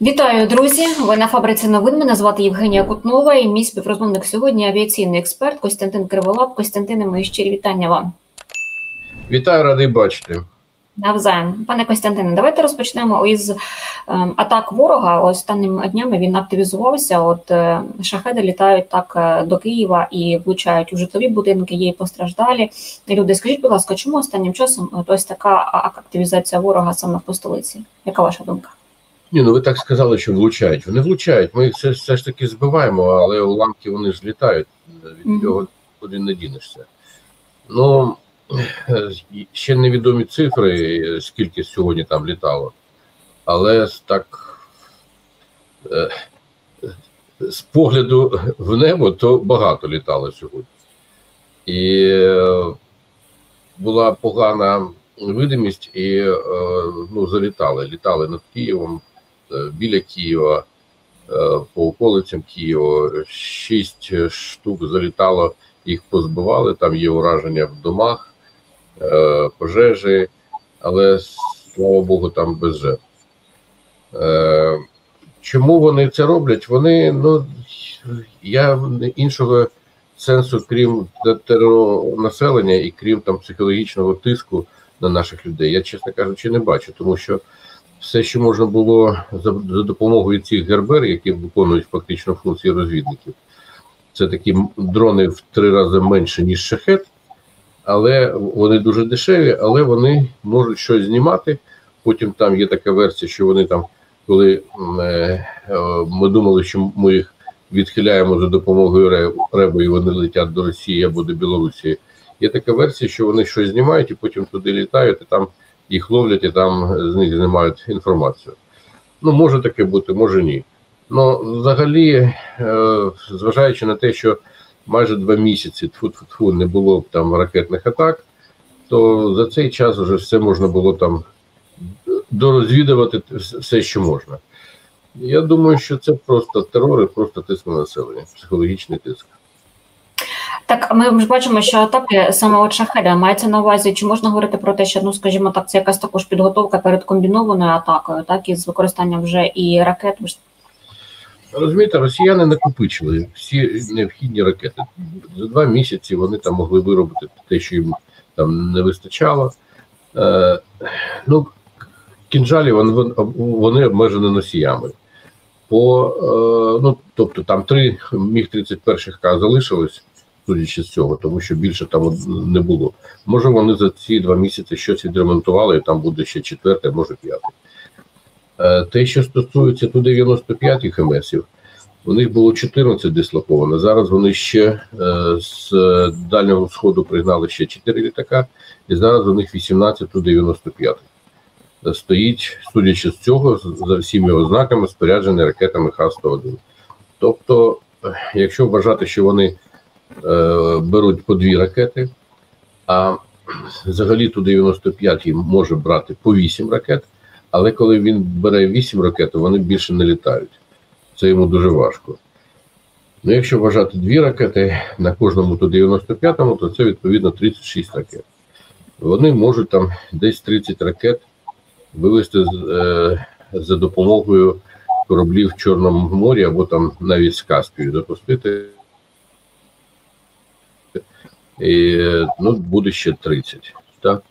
Вітаю, друзі! Ви на Фабриці новин. Мене звати Євгенія Кутнова і мій співрозмовник сьогодні авіаційний експерт Костянтин Криволап. Костянтине, мої щирі вітання вам. Вітаю, радий бачити. Навзаєм. Пане Костянтине, давайте розпочнемо із атак ворога. Останніми днями він активізувався. От шахеди літають так до Києва і влучають у житлові будинки, є і постраждалі. Люди, скажіть, будь ласка, чому останнім часом ось така активізація ворога саме по столиці? Яка ваша думка? Ні, ну ви так сказали, що влучають. Вони влучають, ми їх все ж таки збиваємо, але уламки вони злітають, від цього куди не дінешся. Ну, ще невідомі цифри, скільки сьогодні там літало, але так з погляду в небо, то багато літало сьогодні. І була погана видимість і ну, залітали, літали над Києвом. Біля Києва, по околицям Києва, 6 штук залітало, їх позбивали, там є ураження в домах, пожежі, але, слава Богу, там без жертв. Чому вони це роблять? Вони, ну, я іншого сенсу, крім населення і крім там психологічного тиску на наших людей, я, чесно кажучи, не бачу, тому що все, що можна було за допомогою цих гербер, які виконують фактично функції розвідників, це такі дрони в 3 рази менше, ніж шахед, але вони дуже дешеві, але вони можуть щось знімати. Потім там є така версія, що вони там, коли ми думали, що ми їх відхиляємо за допомогою РЕБу, і вони летять до Росії або до Білорусі, є така версія, що вони щось знімають і потім туди літають, і там їх ловлять і там з них знімають інформацію. Ну, може таке бути, може ні. Ну, взагалі, зважаючи на те, що майже 2 місяці тфу-тфу-тфу не було там ракетних атак, то за цей час вже все можна було там дорозвідувати все, що можна. Я думаю, що це просто терор і просто тиск на населення, психологічний тиск. Так, ми ж бачимо, що атаки саме от шахеда мається на увазі. Чи можна говорити про те, що, ну, скажімо так, це якась також підготовка перед комбінованою атакою, так, із використанням вже і ракет? Розумієте, росіяни накопичили всі необхідні ракети. За 2 місяці вони там могли виробити те, що їм там не вистачало. Ну, кінжалі вони обмежені носіями. Ну, тобто там 3 МіГ-31К залишилось, судячи з цього, тому що більше там не було. Може вони за ці 2 місяці щось відремонтували, і там буде ще 4, може 5. Те, що стосується Ту-95МСів, у них було 14 дислоковано, зараз вони ще з Дальнього Сходу пригнали ще 4 літака, і зараз у них 18 Ту-95. Стоїть, судячи з цього, за всіми ознаками, споряджений ракетами Х-101. Тобто, якщо вважати, що вони беруть по 2 ракети, а взагалі Ту-95 може брати по 8 ракет, але коли він бере 8 ракет, вони більше не літають. Це йому дуже важко. Ну, якщо вважати 2 ракети на кожному Ту-95, то це відповідно 36 ракет. Вони можуть там десь 30 ракет вивести за допомогою кораблів в Чорному морі або там навіть з Каспію запустити. І, ну, буде ще 30, так?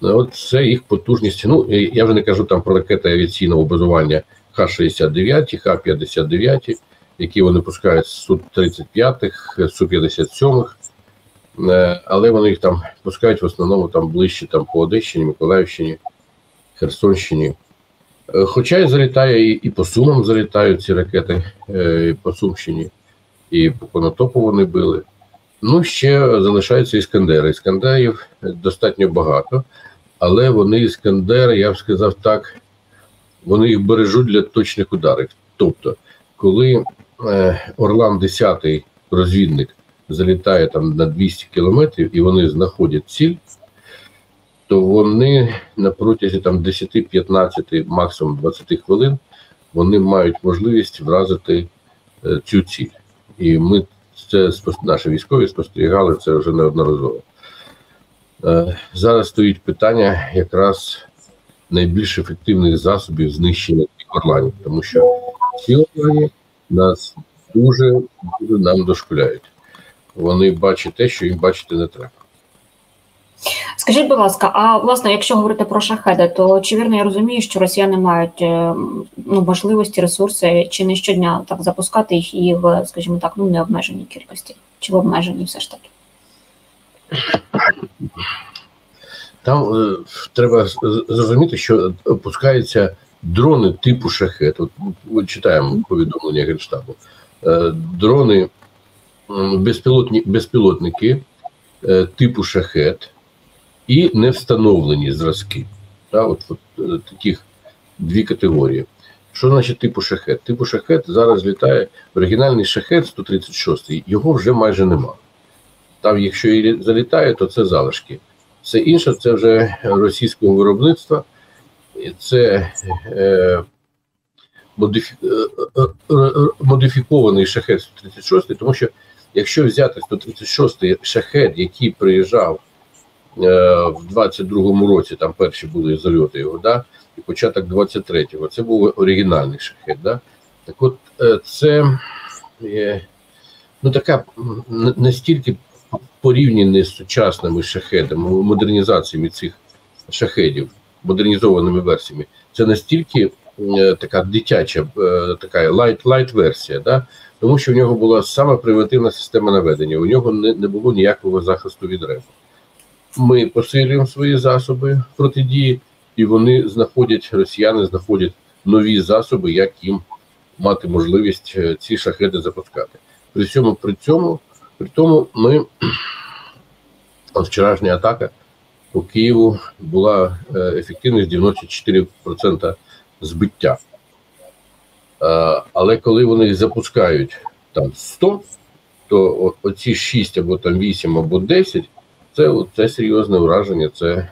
От це їх потужність. Ну, я вже не кажу там про ракети авіаційного базування Х-69, Х-59, які вони пускають з Су-35, Су-57, але вони їх там пускають в основному там ближче там по Одещині, Миколаївщині, Херсонщині. Хоча і залітає, і по Сумам залітають ці ракети, і по Сумщині, і по Конотопу вони били. Ну, ще залишаються Іскандери. Іскандерів достатньо багато, але вони Іскандери, я б сказав так, вони їх бережуть для точних ударів. Тобто, коли Орлан 10-й розвідник залітає там на 200 кілометрів і вони знаходять ціль, то вони на протязі там 10-15, максимум 20 хвилин, вони мають можливість вразити цю ціль. І ми це наші військові спостерігали це вже неодноразово. Зараз стоїть питання якраз найбільш ефективних засобів знищення орланів, тому що ці орлані нас дуже нам дошкуляють. Вони бачать те, що їм бачити не треба. Скажіть, будь ласка, а власне, якщо говорити про шахеди, то чи вірно я розумію, що росіяни мають можливості, ресурси, чи не щодня так запускати їх і в, скажімо так, ну, необмеженій кількості, чи в обмеженій все ж таки? Там треба зрозуміти, що опускаються дрони типу шахед. От ми читаємо повідомлення Генштабу. Дрони, безпілотники типу шахед і невстановлені зразки. От таких дві категорії. Що значить типу шахед? Типу шахед зараз літає оригінальний шахед 136, його вже майже нема. Там, якщо і залітає, то це залишки. Все інше це вже російського виробництва, це модифікований шахед 136, тому що якщо взяти 136-й шахед, який приїжджав в 22-му році, там перші були зальоти його, і початок 23-го, це був оригінальний шахед. Так от це така настільки порівняні з сучасними шахедами, модернізаціями цих шахедів, модернізованими версіями, це настільки така дитяча, така лайт-версія, тому що в нього була саме примітивна система наведення, у нього не було ніякого захисту від РЕБ. Ми посилюємо свої засоби протидії, і вони знаходять, росіяни знаходять нові засоби, як їм мати можливість ці шахеди запускати. При тому вчорашня атака по Києву була ефективність 94% збиття. Але коли вони запускають там 100, то оці 6 або там 8 або 10, це серйозне враження, це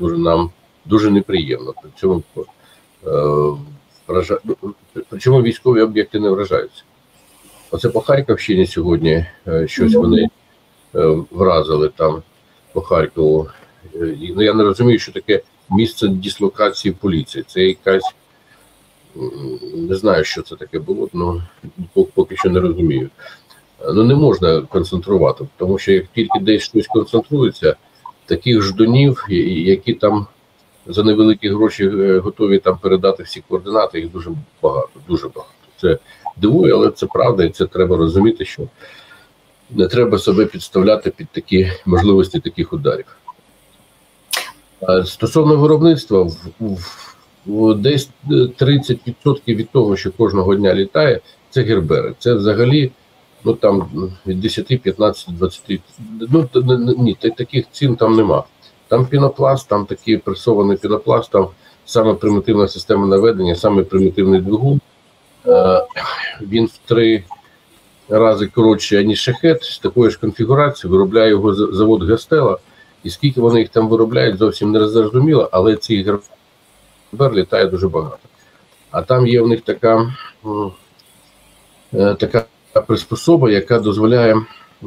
дуже нам дуже неприємно. Причому військові об'єкти не вражаються. Оце по Харківщині сьогодні щось вони вразили там по Харкову. Ну, я не розумію, що таке місце дислокації поліції. Це якась, не знаю, що це таке було, але поки що не розумію. Ну, не можна концентрувати, тому що як тільки десь щось концентрується, таких ждунів, які там за невеликі гроші готові там передати всі координати, їх дуже багато, дуже багато. Це дивує, але це правда, і це треба розуміти, що не треба себе підставляти під такі можливості таких ударів. Стосовно виробництва, десь 30% від того, що кожного дня літає, це гербери. Це взагалі, ну там від 10, 15, 20, ну ні, таких цін там нема. Там пінопласт, там такий пресований пінопласт, там саме примітивна система наведення, саме примітивний двигун. Він в 3 рази коротший, ніж шахед, з такої ж конфігурації, виробляє його завод Гастела, і скільки вони їх там виробляють, зовсім не зрозуміло, але цей гербер літає дуже багато. А там є в них така приспособа, яка дозволяє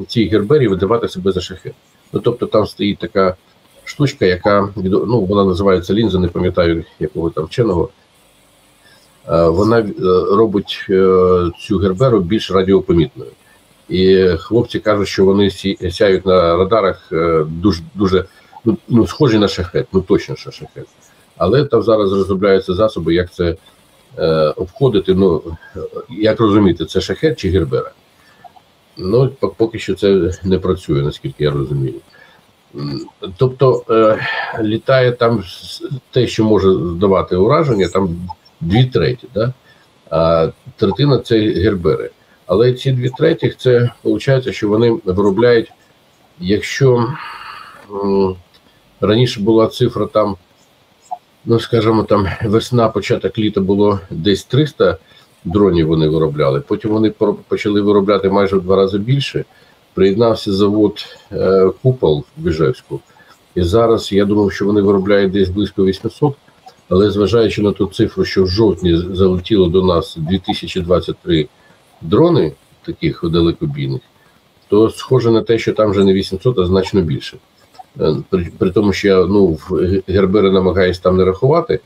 цій гербері видавати себе за шахед. Ну, тобто там стоїть така штучка, яка, ну, вона називається лінза, не пам'ятаю якого там вченого, вона робить цю герберу більш радіопомітною. І хлопці кажуть, що вони сяють на радарах дуже, ну, схожі на шахед, ну, точно, що шахед. Але там зараз розробляються засоби, як це обходити, ну, як розуміти, це шахед чи гербера. Ну, поки що це не працює, наскільки я розумію. Тобто, літає там те, що може давати ураження, там 2/3, а 1/3 – це гербери. Але ці 2/3 – це, виходить, що вони виробляють, якщо раніше була цифра там, ну, скажімо, там весна, початок літа було десь 300 дронів вони виробляли, потім вони почали виробляти майже в 2 рази більше, приєднався завод «Купол» в Іжевську, і зараз, я думав, що вони виробляють десь близько 800, але зважаючи на ту цифру, що в жовтні залетіло до нас 2023 дрони, таких далекобійних, то схоже на те, що там вже не 800, а значно більше. При тому, що я, ну, гербери намагаюся там не рахувати,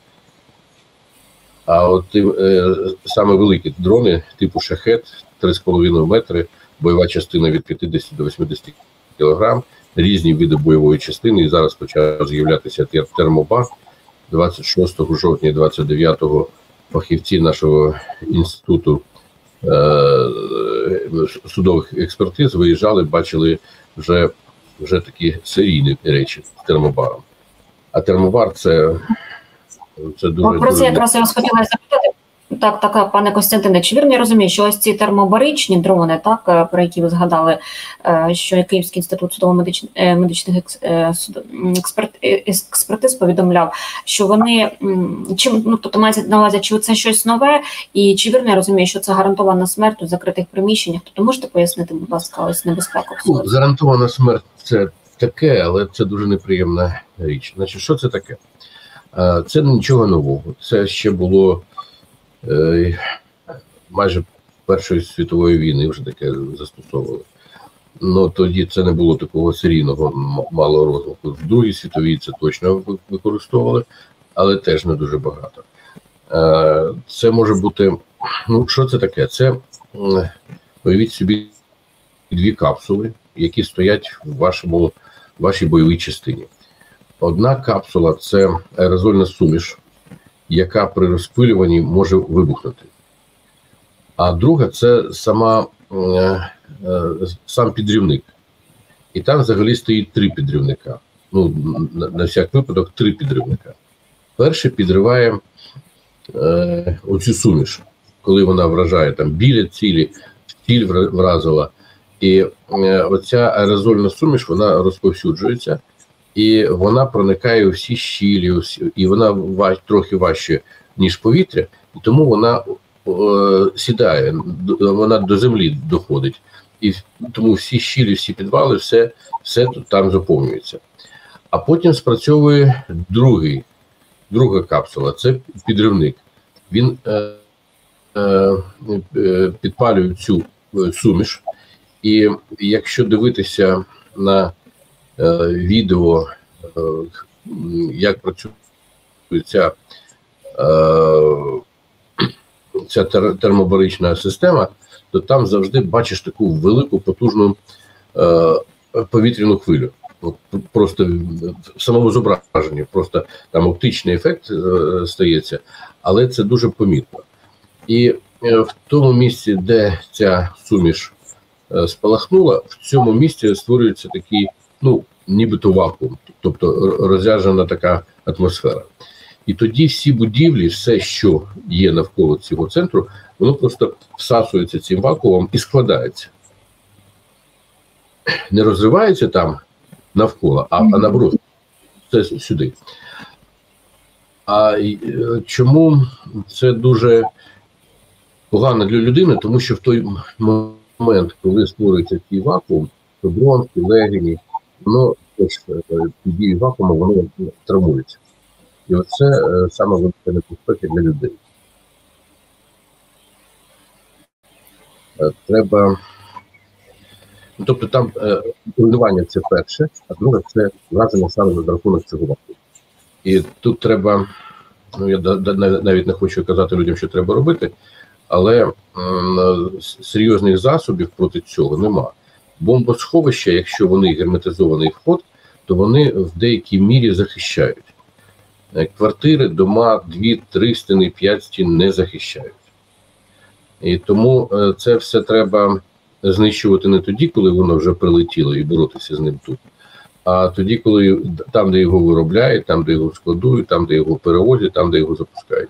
А от саме великі дрони типу Шахед, 3,5 метри, бойова частина від 50 до 80 кг, різні види бойової частини. І зараз почав з'являтися термобар. 26 жовтня 29-го фахівці нашого інституту судових експертиз виїжджали, бачили вже такі серійні речі з термобаром. А термобар це дуже... Про це якраз я вас хотіла запитати. Так, пане Костянтине, чи вірно я розумію, що ось ці термобаричні дрони, так, про які ви згадали, що Київський інститут судово-медичних експертиз повідомляв, що вони, тобто мається на увазі, чи це щось нове, і чи вірно я розумію, що це гарантована смерть у закритих приміщеннях, тобто можете пояснити, будь ласка, ось небезпеку? Гарантована смерть – це таке, але це дуже неприємна річ. Значить, що це таке? Це нічого нового, це ще було майже Першої світової війни вже таке застосовували. Ну тоді це не було такого серійного малого розвитку. В Другій світовій це точно використовували, але теж не дуже багато. Це може бути, ну що це таке? Це, уявіть собі, дві капсули, які стоять в вашій бойовій частині. Одна капсула – це аерозольна суміш, яка при розпилюванні може вибухнути. А друга – це сам підрівник. І там взагалі стоїть три підрівника. Ну, на всяк випадок, три підрівника. Перший підриває оцю суміш, коли вона вражає там біля цілі, ціль вразила. І оця аерозольна суміш, вона розповсюджується, і вона проникає у всі щілі, і вона трохи важче, ніж повітря, і тому вона сідає, вона до землі доходить. І тому всі щілі, всі підвали, все там заповнюється. А потім спрацьовує друга капсула, це підривник. Він підпалює цю суміш, і якщо дивитися на відео, як працює ця термобарична система, то там завжди бачиш таку велику потужну повітряну хвилю. Просто в самому зображенні, просто там оптичний ефект стається, але це дуже помітно. І в тому місці, де ця суміш спалахнула, в цьому місці створюється такий, ну, нібито вакуум, тобто розряджена така атмосфера. І тоді всі будівлі, все, що є навколо цього центру, воно просто всасується цим вакуумом і складається. Не розривається там навколо, а наоборот, це сюди. А чому це дуже погано для людини? Тому що в той момент, коли створюється цей вакуум, то бронхи, легені, воно теж під дією вакууму, воно травмується. І оце саме велика небезпека для людей. Треба... Тобто там руйнування – це перше, а друге – це враження саме за рахунок цього вакууму. І тут треба, ну я навіть не хочу казати людям, що треба робити, але серйозних засобів проти цього немає. Бомбосховища, якщо вони герметизований вход, то вони в деякій мірі захищають. Квартири, дома, 2-3 стіни, 5 стін не захищають. І тому це все треба знищувати не тоді, коли воно вже прилетіло, і боротися з ним тут, а тоді, коли там, де його виробляють, там, де його складують, там, де його перевозять, там, де його запускають.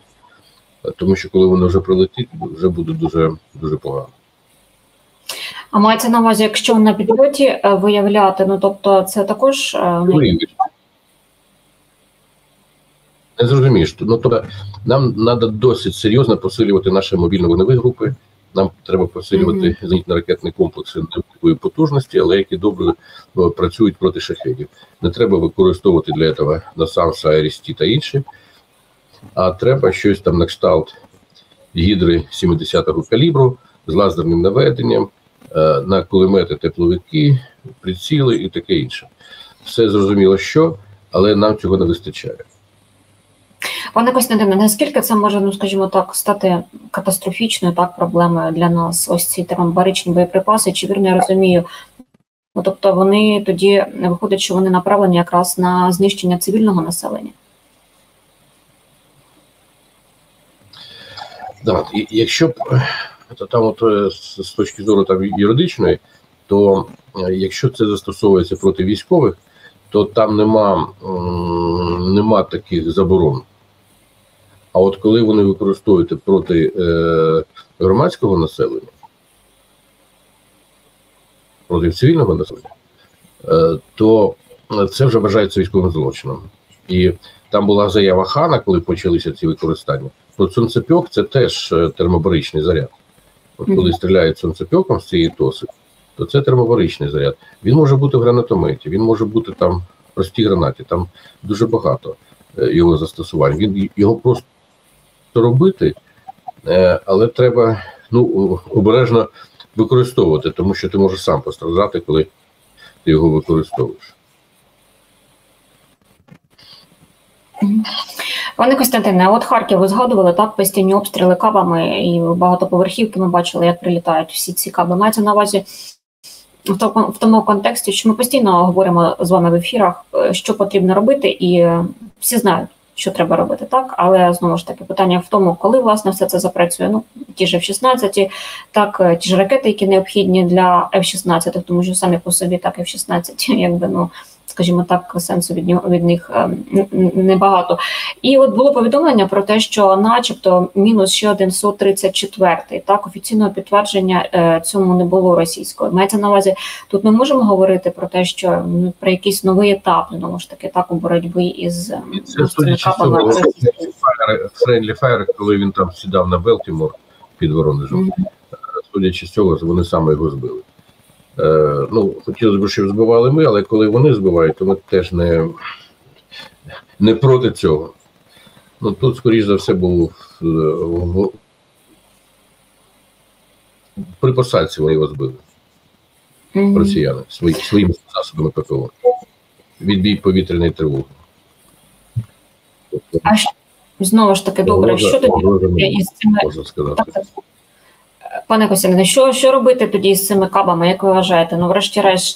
Тому що коли воно вже прилетить, вже буде дуже, дуже погано. А мається на увазі, якщо на підльоті виявляти, ну тобто це також... Не зрозумієш. Ну, тобто нам треба досить серйозно посилювати наші мобільно-вогневі групи, нам треба посилювати зенітно-ракетні комплекси невеликої потужності, але які добре працюють проти шахедів. Не треба використовувати для цього насамс, АРСТ та інші, а треба щось там на кшталт гідри 70-го калібру з лазерним наведенням, на кулемети, тепловики, приціли і таке інше. Все зрозуміло, що, але нам цього не вистачає. Пане Костянтине, наскільки це може, ну скажімо так, стати катастрофічною проблемою для нас, ось ці термобаричні боєприпаси, чи вірно я розумію? Ну, тобто вони тоді, виходить, що вони направлені якраз на знищення цивільного населення? Так, і якщо б, там от, з точки зору юридичної, то якщо це застосовується проти військових, то там нема таких заборон. А от коли вони використовують проти громадського населення, проти цивільного населення, то це вже вважається військовим злочином. І там була заява Хана, коли почалися ці використання. Про сонцепьок – це теж термобаричний заряд. От коли стріляють сонцепьоком з цієї тоси, то це термобаричний заряд. Він може бути в гранатометі, він може бути там в простій гранаті, там дуже багато його застосувань. Він його просто робити, але треба, ну, обережно використовувати, тому що ти можеш сам постраждати, коли ти його використовуєш. Пане Костянтине, от Харків ви згадували, так, постійні обстріли кабами і багатоповерхівки, ми бачили, як прилітають всі ці каби. Мається на увазі в тому контексті, що ми постійно говоримо з вами в ефірах, що потрібно робити, і всі знають, що треба робити, так? Але, знову ж таки, питання в тому, коли, власне, все це запрацює. Ну, ті ж F-16, так, ті ж ракети, які необхідні для F-16, тому що самі по собі, так, F-16, якби, ну, скажімо так, сенсу від них небагато. І от було повідомлення про те, що начебто мінус ще один Су-34, так, офіційного підтвердження цьому не було російського. Мається на увазі, тут ми можемо говорити про те, що про якийсь новий етап, знову ж таки, так, у боротьбі із... Це, судячи з цього, Френдлі Файер, коли він там сідав на Балтімор під Воронежем, судячи з цього, вони саме його збили. Ну, хотілося б, щоб збивали ми, але коли вони збивають, то ми теж не проти цього. Ну, тут, скоріш за все, був при посадці вони його збили, росіяни, своїми засобами ППО. Відбій повітряної тривоги. А що, знову ж таки, добре, що тоді із цими... Можна сказати. Пане Костянтине, що робити тоді з цими кабами, як ви вважаєте? Ну, врешті-решт,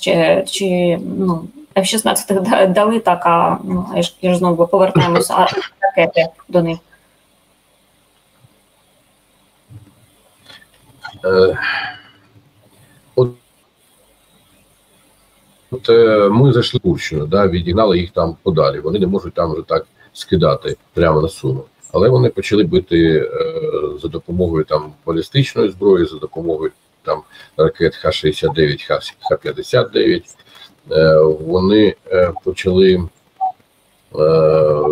чи ну, F-16 дали так, а ну, я ж знову повертаємося ракети до них? От ми зайшли в Турщину, да, відігнали їх там подалі. Вони не можуть там вже так скидати прямо на Суми. Але вони почали бити за допомогою там балістичної зброї, за допомогою там ракет Х-69, Х-59. Вони почали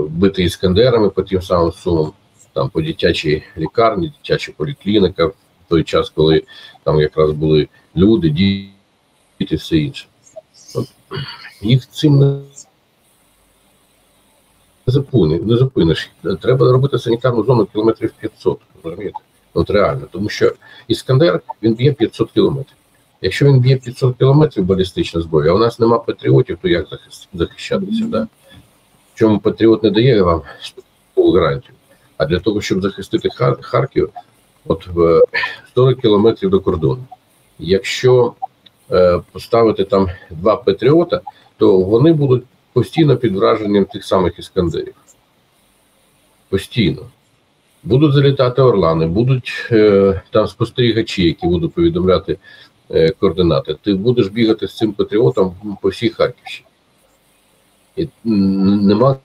бити іскандерами по тим самим Сумам, там по дитячій лікарні, дитяча поліклініка, в той час, коли там якраз були люди, діти і все інше. От, їх цим не зупиниш. Треба робити санітарну зону кілометрів 500, розумієте? От реально, тому що Іскандер, він б'є 500 кілометрів. Якщо він б'є 500 кілометрів балістична зброя, а у нас нема патріотів, то як захищатися, да? Чому патріот не дає вам гарантію? А для того, щоб захистити Харків, от 40 кілометрів до кордону. Якщо поставити там два патріота, то вони будуть постійно під враженням тих самих іскандерів. Постійно. Будуть залітати Орлани, будуть там спостерігачі, які будуть повідомляти координати. Ти будеш бігати з цим патріотом по всій Харківщині. І нема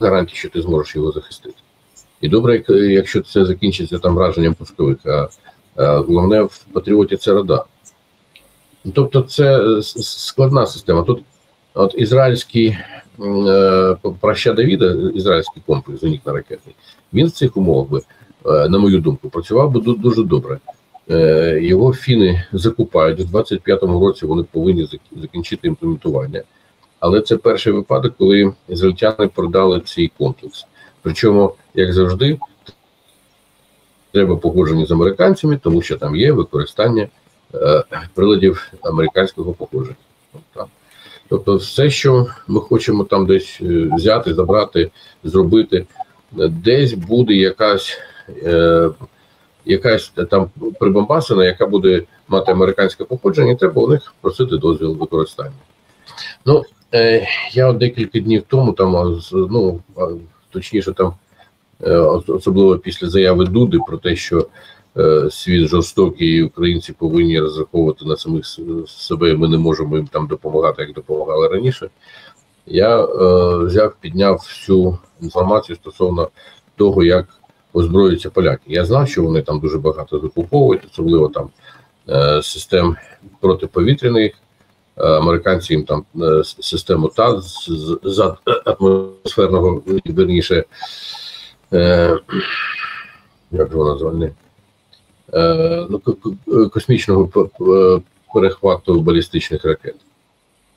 гарантії, що ти зможеш його захистити. І добре, якщо це закінчиться там враженням пусковика. Головне в патріоті це рада. Тобто це складна система. Тут от ізраїльський Х-59, ізраїльський комплекс зенітно-ракетний, він в цих умовах би, на мою думку, працював би дуже добре. Його фіни закупають, у 25-му році вони повинні закінчити імплементування. Але це перший випадок, коли ізраїльтяни продали цей комплекс. Причому, як завжди, треба погодження з американцями, тому що там є використання приладів американського походження. Тобто все, що ми хочемо там десь взяти, забрати, зробити, десь буде якась там прибамбасина, яка буде мати американське походження, треба у них просити дозвіл використання. Ну, я декілька днів тому, там, ну, точніше, там, особливо після заяви Дуди про те, що світ жорстокий і українці повинні розраховувати на самих себе, ми не можемо їм там допомагати, як допомагали раніше, я підняв всю інформацію стосовно того, як озброюються поляки. Я знав, що вони там дуже багато закуповують, особливо там систем протиповітряних, американці їм там систему ТАЗ з атмосферного, верніше, як же вона звальне, космічного перехвату балістичних ракет,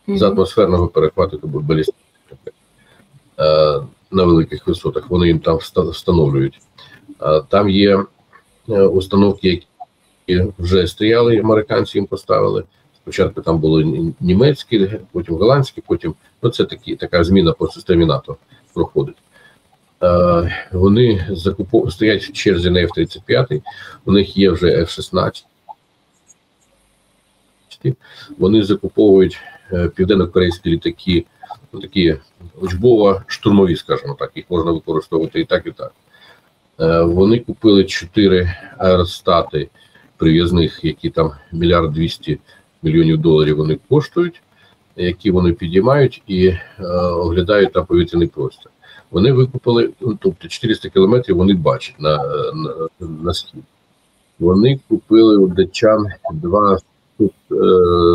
з атмосферного перехвату балістичних ракет на великих висотах, вони їм там встановлюють. Там є установки, які вже стояли, американці їм поставили. Спочатку там були німецькі, потім голландські, потім, ну це така зміна по системі НАТО проходить. Вони стоять в черзі на F-35, у них є вже F-16, вони закуповують південно-корейські літаки, ну, такі учбово-штурмові, скажімо так, їх можна використовувати і так, і так. Вони купили 4 аеростати прив'язних, які там $1,2 мільярда вони коштують, які вони підіймають і оглядають на повітряний простір. Вони викупили, тобто 400 кілометрів вони бачать на схід. Вони купили у датчан 2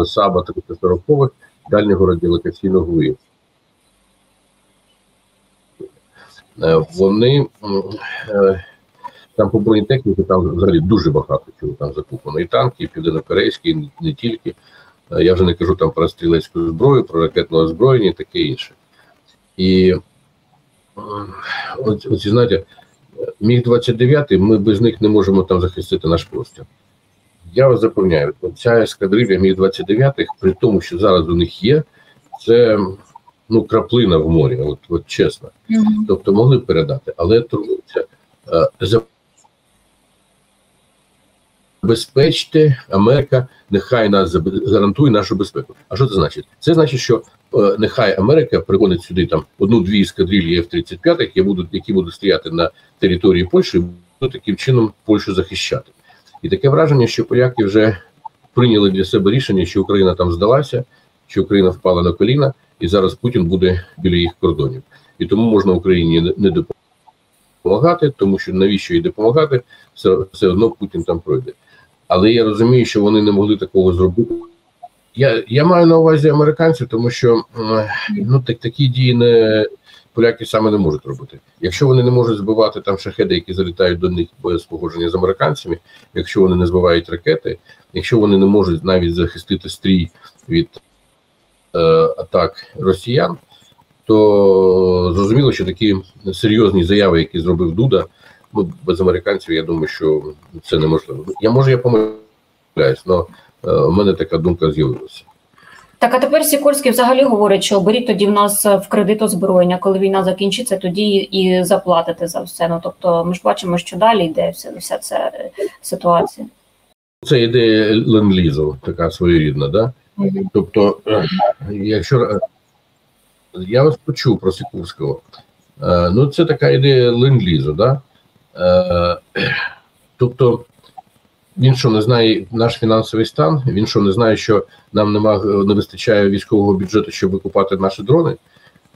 САБа 340-х дальнього радіолокаційного вияву. Вони там по бронетехніці, там взагалі дуже багато чого там закуплено. І танки, і південнокорейські, і не тільки. Я вже не кажу там про стрілецьку зброю, про ракетне озброєння і таке інше. І оці, знаєте, МіГ-29, ми без них не можемо там захистити наш простір. Я вас запевняю, ця ескадрилья МіГ-29, при тому, що зараз у них є, це, ну, краплина в морі, от чесно. Тобто могли б передати, але турбуються. Забезпечте, Америка, нехай нас гарантує нашу безпеку. А що це значить? Це значить, що нехай Америка пригонить сюди там 1-2 ескадрильї F-35, які будуть стояти на території Польщі і будуть таким чином Польщу захищати. І таке враження, що поляки вже прийняли для себе рішення, що Україна там здалася, що Україна впала на коліна, і зараз Путін буде біля їх кордонів. І тому можна Україні не допомагати, тому що навіщо їй допомагати, все одно Путін там пройде. Але я розумію, що вони не могли такого зробити. Я маю на увазі американців, тому що, ну, такі дії поляки саме не можуть робити. Якщо вони не можуть збивати там шахеди, які залітають до них без погодження з американцями, якщо вони не збивають ракети, якщо вони не можуть навіть захистити стрій від атак росіян, то зрозуміло, що такі серйозні заяви, які зробив Дуда, ну, без американців, я думаю, що це неможливо. Я помиляюсь, але в мене така думка з'явилася. Так, а тепер Сікорський взагалі говорить, що беріть тоді в нас в кредит озброєння, коли війна закінчиться, тоді і заплатите за все. Ну, тобто ми ж бачимо, що далі йде вся ця ситуація. Це ідея ленд-лізу, така своєрідна, да? Тобто, якщо... Я вас почув про Сікорського. Ну, це така ідея ленд-лізу, да? Тобто, він що не знає наш фінансовий стан, він що не знає, що нам не вистачає військового бюджету, щоб викупати наші дрони.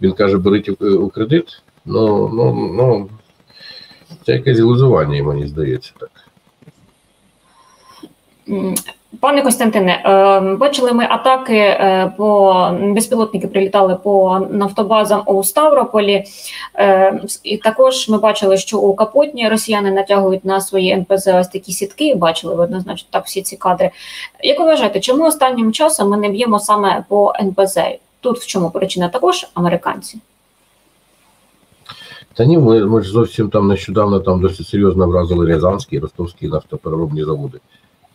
Він каже, беріть у кредит. Ну, це якесь ілюзування, мені здається, так. Пане Костянтине, бачили ми атаки, безпілотники прилітали по нафтобазам у Ставрополі, і також ми бачили, що у Капотні росіяни натягують на свої НПЗ ось такі сітки, бачили ви однозначно так всі ці кадри. Як ви вважаєте, чому останнім часом ми не б'ємо саме по НПЗ? Тут в чому причина, також американці? Та ні, ми ж зовсім там нещодавно там досить серйозно вразили Рязанські і Ростовські нафтопереробні заводи.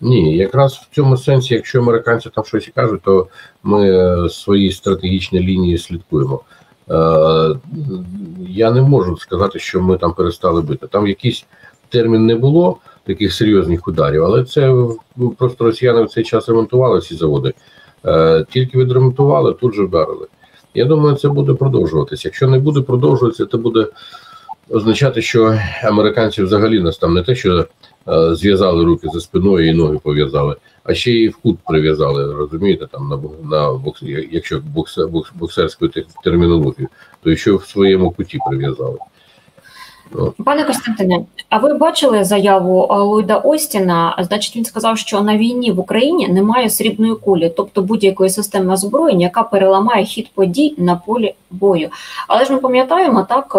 Ні, якраз в цьому сенсі, якщо американці там щось кажуть, то ми свої стратегічні лінії слідкуємо. Я не можу сказати, що ми там перестали бити. Там якийсь термін не було, таких серйозних ударів, але це просто росіяни в цей час ремонтували ці заводи. Тільки відремонтували, тут же вдарили. Я думаю, це буде продовжуватися. Якщо не буде продовжуватися, це буде означати, що американці взагалі нас там не те, що зв'язали руки за спиною і ноги пов'язали, а ще і в кут прив'язали, розумієте, там на якщо боксерською термінологією, то ще в своєму куті прив'язали. Пане Костянтине, а ви бачили заяву Ллойда Остіна? Значить, він сказав, що на війні в Україні немає срібної кулі, тобто будь-якої системи озброєння, яка переламає хід подій на полі бою. Але ж ми пам'ятаємо, так,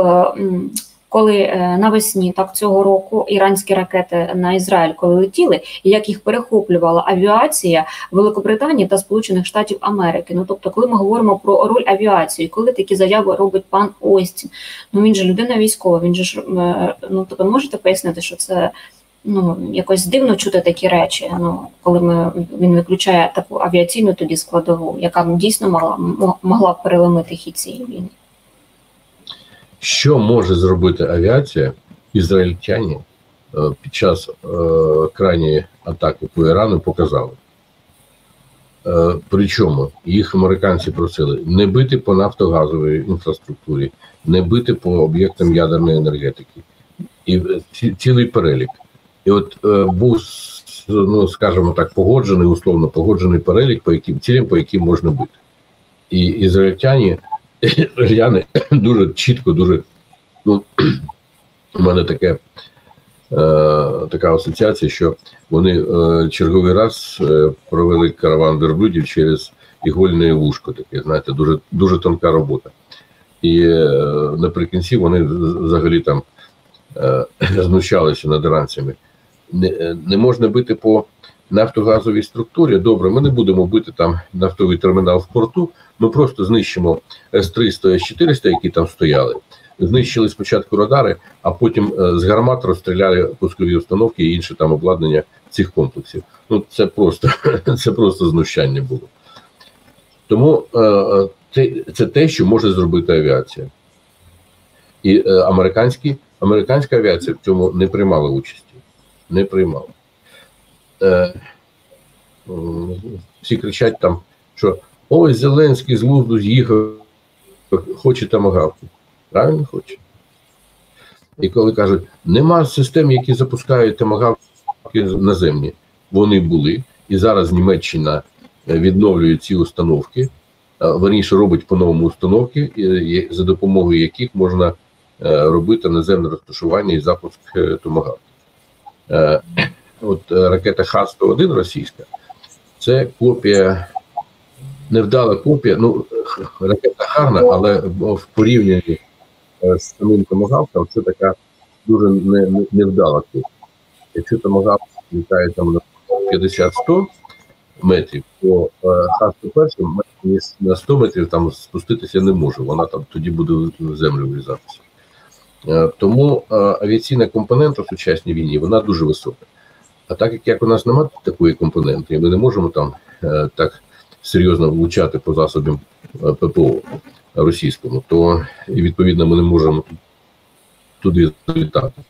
коли навесні цього року іранські ракети на Ізраїль коли летіли, і як їх перехоплювала авіація Великобританії та Сполучених Штатів Америки. Ну, тобто, коли ми говоримо про роль авіації, коли такі заяви робить пан Остін, ну він же людина військова, він же, ну, тобто можете пояснити, що це, ну, якось дивно чути такі речі, ну, коли він виключає таку авіаційну тоді складову, яка дійсно могла переломити хід цієї війни. Що може зробити авіація ізраїльтяні під час крайньої атаки по Ірану, показали. Причому їх американці просили не бити по нафтогазовій інфраструктурі, не бити по об'єктам ядерної енергетики. І цілий перелік. І от був, ну, скажімо так, погоджений, условно погоджений перелік, по яким цілям, по яким можна бити. І ізраїльтяні дуже чітко, дуже, ну, у мене таке, така асоціація, що вони черговий раз провели караван верблюдів через ігольне вушко, таке, знаєте, дуже, дуже тонка робота. І наприкінці вони взагалі там знущалися над іранцями. Не можна бити по нафтогазовій структурі. Добре, ми не будемо бити там нафтовий термінал в порту, ми просто знищимо С-300, С-400, які там стояли. Знищили спочатку радари, а потім з гармат розстріляли пускові установки і інше там обладнання цих комплексів. Ну, це просто знущання було. Тому це те, що може зробити авіація. І американська авіація в цьому не приймала участі. Не приймала. Всі кричать там, що ось Зеленський з глузду з'їхав, хоче Томагавку. Правильно хоче. І коли кажуть, нема систем, які запускають Томагавки наземні. Вони були. І зараз Німеччина відновлює ці установки, верніше робить по-новому установки, за допомогою яких можна робити наземне розташування і запуск Томагавки. От ракета Х-101 російська, це копія, невдала копія, ну, ракета гарна, але в порівнянні з самим Томагавком це така дуже невдала копія. Якщо Томагавк літає там на 50-100 метрів, то Х-101 на 100 метрів там спуститися не може, вона там тоді буде в землю врізатися. Тому авіаційна компонента в сучасній війні, вона дуже висока. А так як у нас немає такої компоненти, і ми не можемо там так серйозно влучати по засобам ППО російському, то і відповідно ми не можемо туди літати.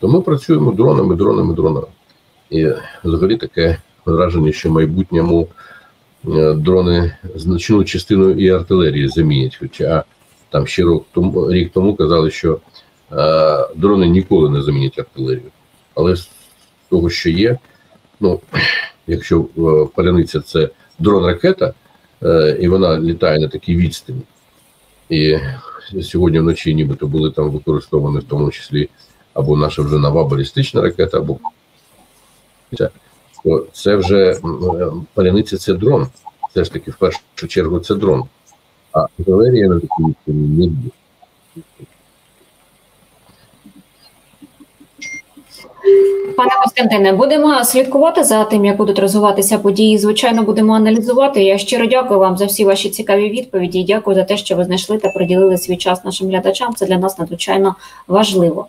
То ми працюємо дронами. І взагалі таке враження, що в майбутньому дрони значну частину і артилерії замінять. Хоча там ще рік тому казали, що дрони ніколи не замінять артилерію. Але того, що є, ну, якщо Паляниця це дрон-ракета, і вона літає на такій відстані, і сьогодні вночі нібито були там використовані в тому числі або наша вже нова балістична ракета, або це вже Паляниця це дрон, все ж таки в першу чергу це дрон, а артилерія на такій відстані не буде. Пане Костянтине, будемо слідкувати за тим, як будуть розвиватися події, звичайно, будемо аналізувати. Я щиро дякую вам за всі ваші цікаві відповіді і дякую за те, що ви знайшли та приділили свій час нашим глядачам. Це для нас надзвичайно важливо.